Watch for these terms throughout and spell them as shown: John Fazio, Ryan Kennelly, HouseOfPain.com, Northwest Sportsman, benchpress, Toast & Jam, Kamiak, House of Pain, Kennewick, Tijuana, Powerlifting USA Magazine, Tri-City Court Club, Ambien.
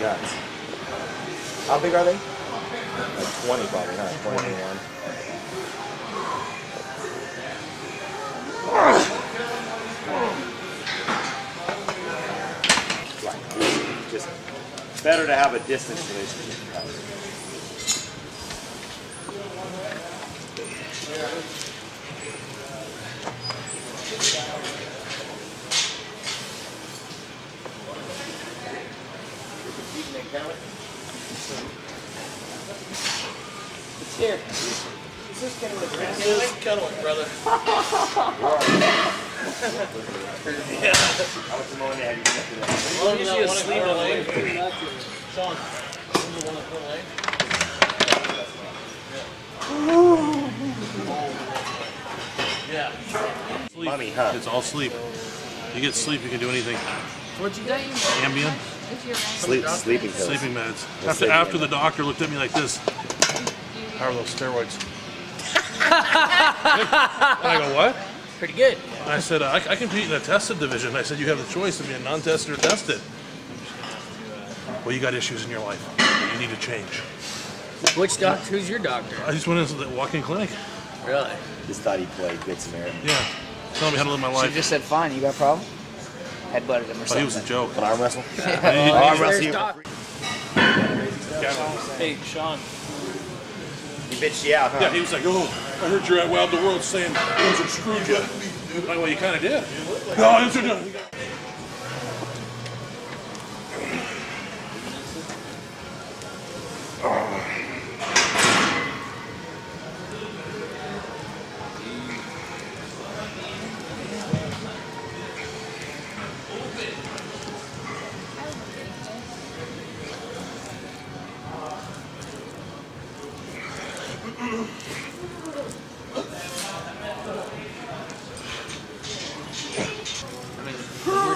guys. How big are they? Like 20 probably, not 21. Like, just better to have a distance relationship. Here. This is Kennewick, brother. Yeah. I was going to have you get to that. Well, you see a sleeve on leg. Sean, you want to put a leg? Yeah. Sleep. Mommy, huh? It's all sleep. You get sleep, you can do anything. What'd you get? Ambien. Sleeping pills. Sleeping meds. After the doctor looked at me like this. How are those steroids? And I go, what? Pretty good. And I said, I compete in a tested division. I said, you have the choice of being non-tested or tested. Well, you got issues in your life. You need to change. Which doctor? Who's your doctor? I just went into the walk-in clinic. Really? Just thought he played Good Samaritan. Yeah. Tell me how to live my life. She just said, fine, you got a problem? Headbutted him or something. He was a joke. But arm wrestle? Arm wrestle. Hey, Sean. He bitched you out, huh? Yeah, he was like, oh, I heard you're at Wild the World saying those are screwed up. I'm like, well, you kind of did. Like no, it's a done.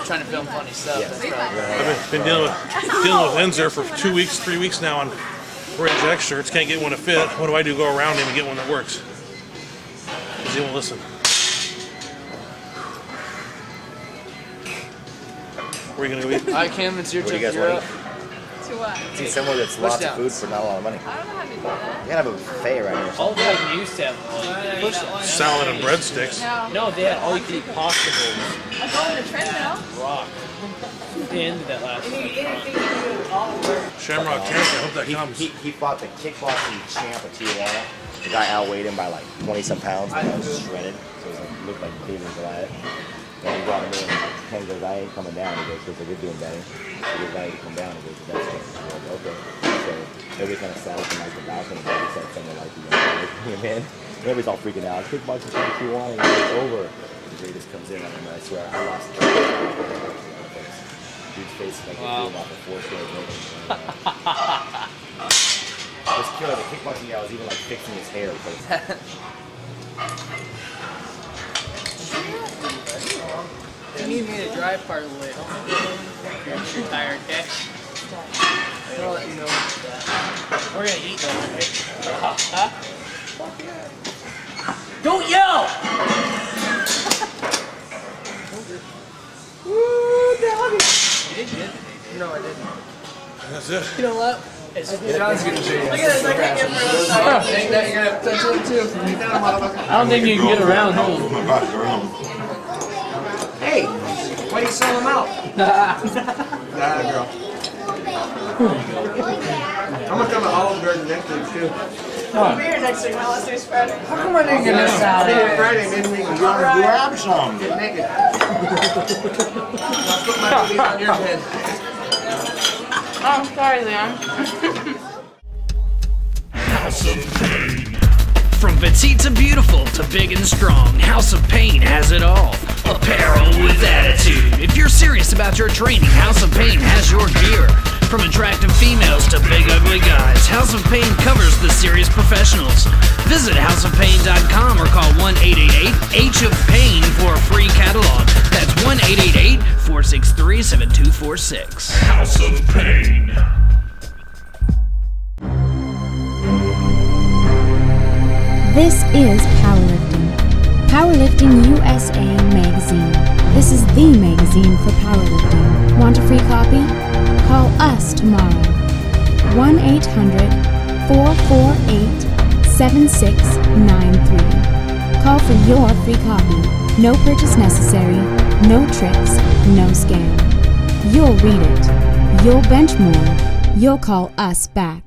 Trying to film funny stuff. Yeah. That's right. I've been dealing with Enzer for 2 weeks, 3 weeks now on Rage shirts. Can't get one to fit. What do I do? Go around him and get one that works. Because he won't listen. Where are you going to go eat? I can. It's your trip. You're up. To what? See somewhere that's lots of food for not a lot of money. I don't know how to do that. You gotta have a buffet right here. All they used to have salad and breadsticks. No, they had all you could eat pasta bowls. I'm going to treadmill. Rock. Into that last one. Shamrock champ, I hope that comes. He fought the kickboxing champ of Tijuana. The guy outweighed him by like 20-some pounds, and I was shredded. So it looked like David Goliath. And he brought him in, and he goes, I ain't coming down. He goes, because you're doing better. He goes, I ain't come down. He goes, that's it. Okay. So everybody kind of sat up in like the balcony, and everybody said something like, you know, man. Everybody's all freaking out. Kickboxing champ of Tijuana, and it's over. He just comes in, and I swear I lost the dude's face like a boom off a four-story building. This killer, the kickboxing guy, was even like fixing his hair. You need me to drive part of the way. If you're tired, okay? I'll let you know. We're gonna eat though, right? Huh? Fuck yeah. Don't yell! Woo, doggy! You didn't get it? No, I didn't. That's it. You know what? John's gonna show you. Look at this, I can't get around. You're gonna have potential too. I don't think you can get around. Hey, why do you sell them out? Nah, girl. I'm gonna come to Olive Garden next week too. We'll be here next week. My last day's Friday. How come I didn't get this out? Friday, maybe we can grab some. Get naked. I'll put my booties on your head. Oh, sorry, Leon. House of Pain. From petite to beautiful to big and strong, House of Pain has it all. Apparel with attitude. If you're serious about your training, House of Pain has your gear. From attractive females to big ugly guys, House of Pain covers the serious professionals. Visit HouseOfPain.com or call 1-888-H-OF-PAIN for a free catalog. That's 1-888-463-7246. House of Pain. This is Powerlifting USA Magazine. This is the magazine for powerlifting. Want a free copy? Call us tomorrow. 1-800-448-7693. Call for your free copy. No purchase necessary. No tricks. No scam. You'll read it. You'll bench more. You'll call us back.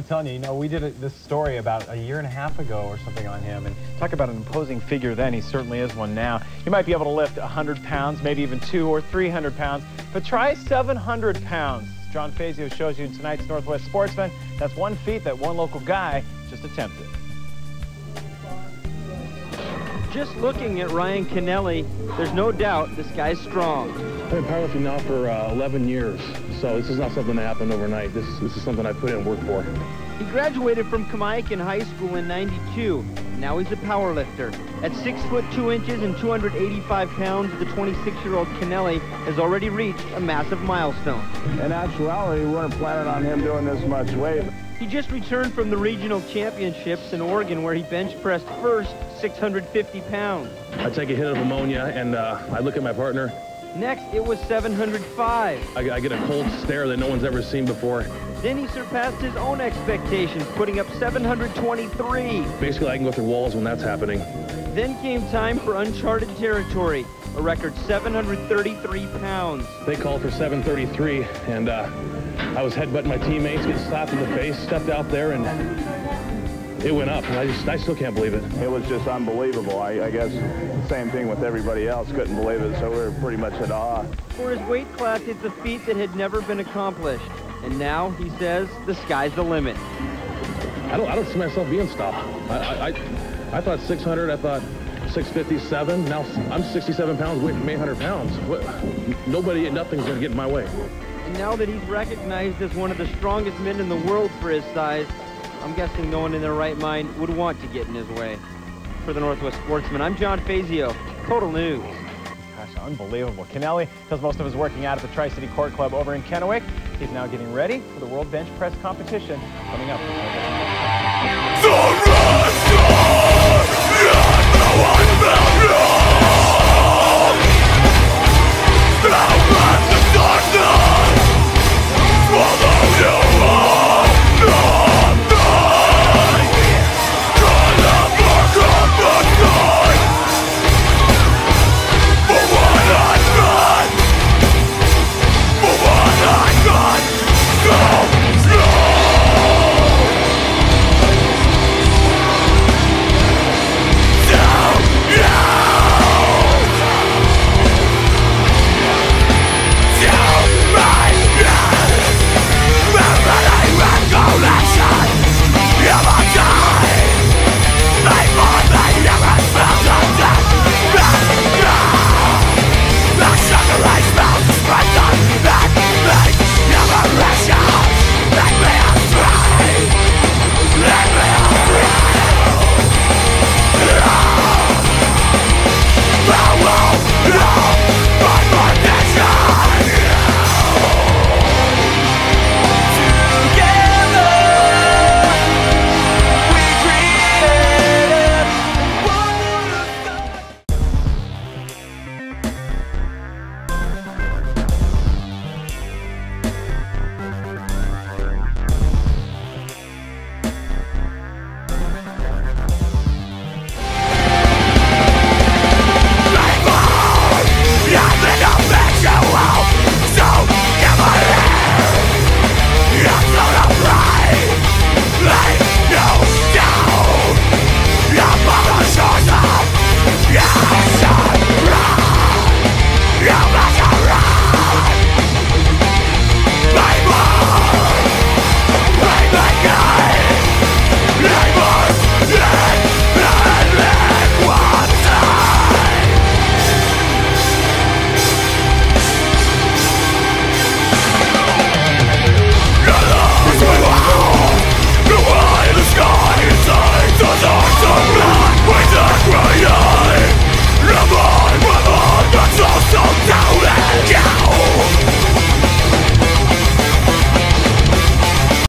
I'm telling you, we did this story about a year and a half ago or something on him, and talk about an imposing figure then. He certainly is one now. He might be able to lift 100 pounds, maybe even 200 or 300 pounds, but try 700 pounds. John Fazio shows you in tonight's Northwest Sportsman. That's one feat that one local guy just attempted. Just looking at Ryan Kennelly, there's no doubt this guy's strong. I've been powerlifting now for 11 years, so this is not something that happened overnight. This is something I put in work for. He graduated from Kamiak in high school in '92. Now he's a powerlifter. At 6'2" and 285 pounds, the 26-year-old Kennelly has already reached a massive milestone. In actuality, we weren't planning on him doing this much weight. He just returned from the regional championships in Oregon, where he bench pressed first 650 pounds. I take a hit of ammonia and I look at my partner. Next, it was 705. I get a cold stare that no one's ever seen before. Then he surpassed his own expectations, putting up 723. Basically, I can go through walls when that's happening. Then came time for uncharted territory, a record 733 pounds. They called for 733, and I was headbutting my teammates, getting slapped in the face, stepped out there, and it went up. And I still can't believe it. It was just unbelievable. I guess the same thing with everybody else. Couldn't believe it, so we were pretty much at awe. For his weight class, it's a feat that had never been accomplished. And now, he says, the sky's the limit. I don't see myself being stopped. I thought 600, I thought 657. Now I'm 67 pounds, weighing 800 pounds. Nothing's gonna get in my way. And now that he's recognized as one of the strongest men in the world for his size, I'm guessing no one in their right mind would want to get in his way. For the Northwest Sportsman, I'm John Fazio, Total News. Gosh, unbelievable. Kennelly does most of his working out at the Tri-City Court Club over in Kennewick. He's now getting ready for the World Bench Press Competition coming up.